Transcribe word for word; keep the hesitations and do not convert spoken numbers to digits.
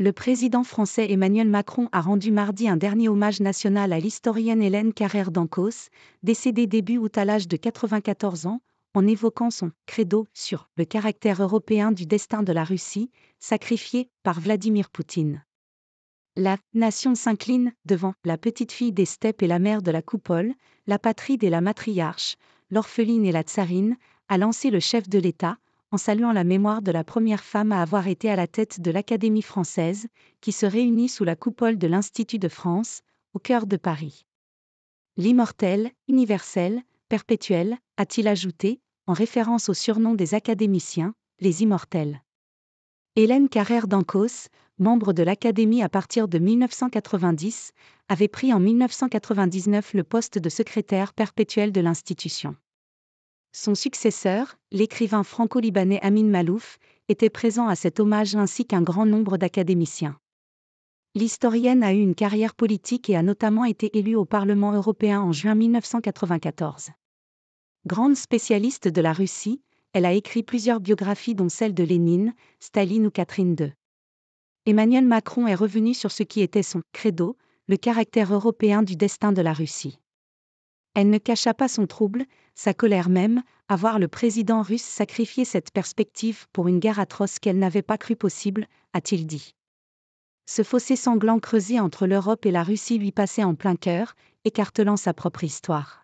Le président français Emmanuel Macron a rendu mardi un dernier hommage national à l'historienne Hélène Carrère d'Encausse, décédée début août à l'âge de quatre-vingt-quatorze ans, en évoquant son « credo » sur le caractère européen du destin de la Russie, sacrifiée par Vladimir Poutine. La « nation s'incline » devant « la petite fille des steppes et la mère de la coupole, la patride et la matriarche, l'orpheline et la tsarine », a lancé le chef de l'État, en saluant la mémoire de la première femme à avoir été à la tête de l'Académie française, qui se réunit sous la coupole de l'Institut de France, au cœur de Paris. L'immortel, universel, perpétuel, a-t-il ajouté, en référence au surnom des académiciens, les immortels. Hélène Carrère d'Encausse, membre de l'Académie à partir de mille neuf cent quatre-vingt-dix, avait pris en mille neuf cent quatre-vingt-dix-neuf le poste de secrétaire perpétuel de l'institution. Son successeur, l'écrivain franco-libanais Amin Malouf, était présent à cet hommage ainsi qu'un grand nombre d'académiciens. L'historienne a eu une carrière politique et a notamment été élue au Parlement européen en juin mille neuf cent quatre-vingt-quatorze. Grande spécialiste de la Russie, elle a écrit plusieurs biographies dont celle de Lénine, Staline ou Catherine deux. Emmanuel Macron est revenu sur ce qui était son « credo », le caractère européen du destin de la Russie. Elle ne cacha pas son trouble, sa colère même, à voir le président russe sacrifier cette perspective pour une guerre atroce qu'elle n'avait pas cru possible, a-t-il dit. Ce fossé sanglant creusé entre l'Europe et la Russie lui passait en plein cœur, écartelant sa propre histoire.